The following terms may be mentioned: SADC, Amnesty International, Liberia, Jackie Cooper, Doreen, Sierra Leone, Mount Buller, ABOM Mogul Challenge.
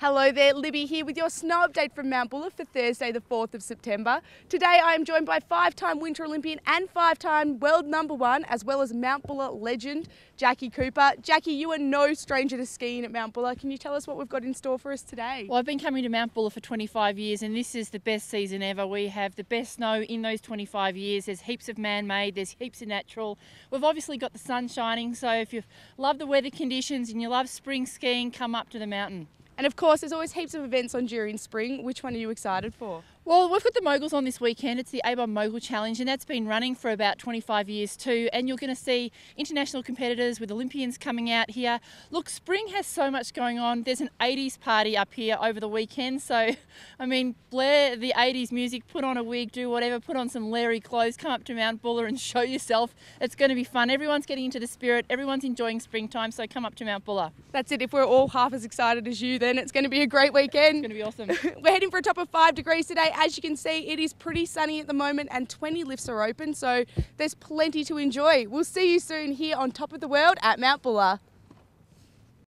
Hello there, Libby here with your snow update from Mount Buller for Thursday the 4th of September. Today I am joined by five-time Winter Olympian and five-time world #1 as well as Mount Buller legend Jackie Cooper. Jackie, you are no stranger to skiing at Mount Buller. Can you tell us what we've got in store for us today? Well, I've been coming to Mount Buller for 25 years and this is the best season ever. We have the best snow in those 25 years. There's heaps of man-made, there's heaps of natural. We've obviously got the sun shining, so if you love the weather conditions and you love spring skiing, come up to the mountain. And of course, there's always heaps of events on during spring. Which one are you excited for? Well, we've got the moguls on this weekend. It's the ABOM Mogul Challenge, and that's been running for about 25 years too. And you're going to see international competitors with Olympians coming out here. Look, spring has so much going on. There's an 80s party up here over the weekend. So, I mean, blare the 80s music, put on a wig, do whatever, put on some Larry clothes, come up to Mount Buller and show yourself. It's going to be fun. Everyone's getting into the spirit. Everyone's enjoying springtime, so come up to Mount Buller. That's it. If we're all half as excited as you, then it's going to be a great weekend. It's going to be awesome. We're heading for a top of 5 degrees today. As you can see, it is pretty sunny at the moment and 20 lifts are open, so there's plenty to enjoy. We'll see you soon here on Top of the World at Mount Buller.